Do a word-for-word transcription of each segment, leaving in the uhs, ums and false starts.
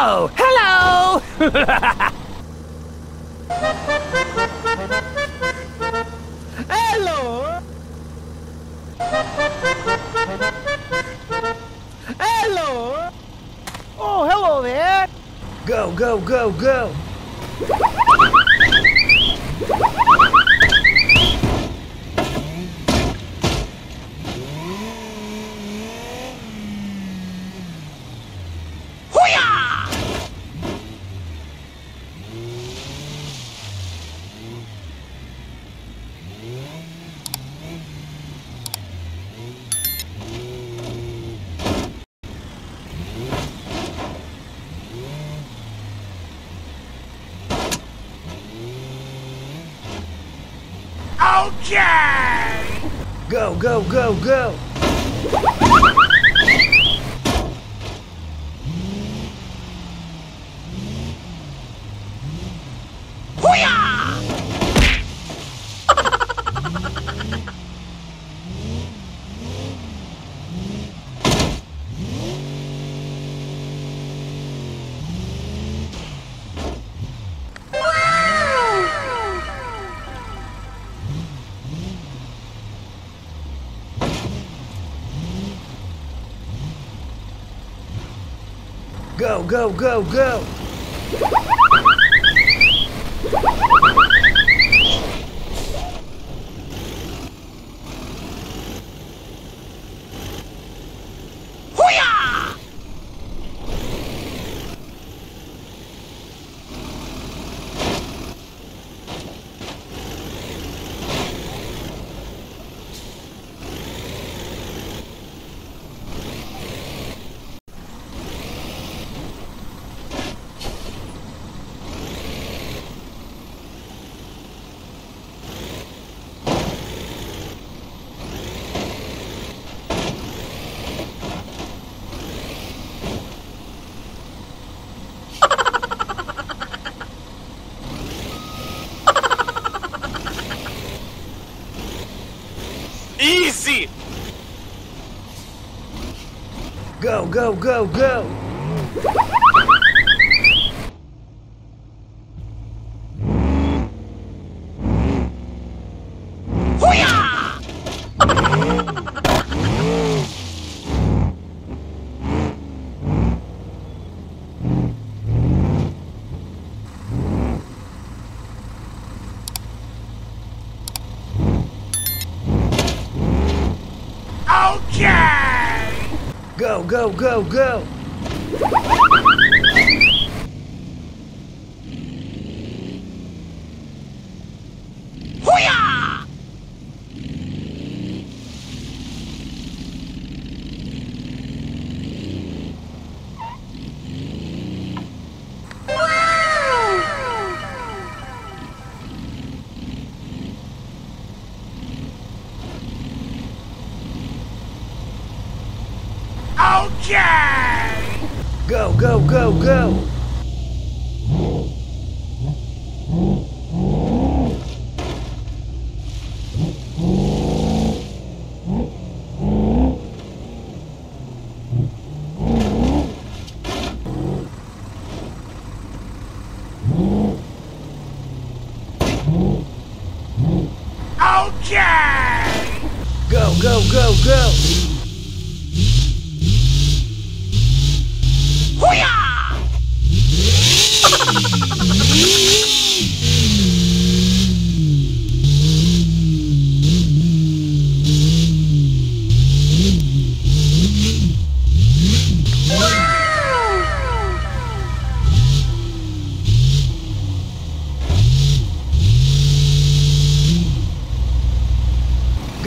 Oh, hello! Hello! Hello! Oh, hello there! Go, go, go, go! Okay! Go, go, go, go! Go, go, go, go! Hoo-yah! Easy! Go, go, go, go! Hoo-yah! Go, go, go, go! Hoo-yah! Okay! Go, go, go, go! Okay! Go, go, go, go!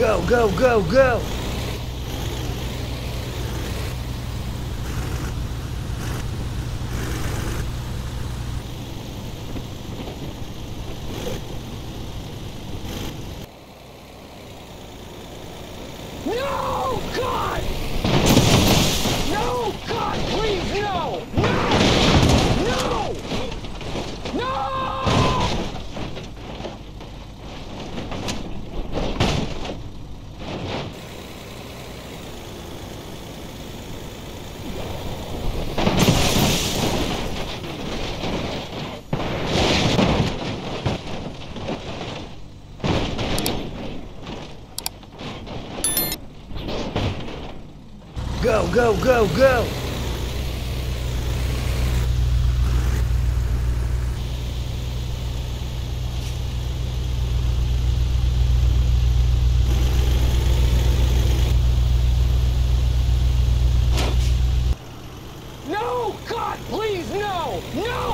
Go, go, go, go! No, God! No, God, please, no! No! No! No! Go, go, go, go! No! God, please, no! No!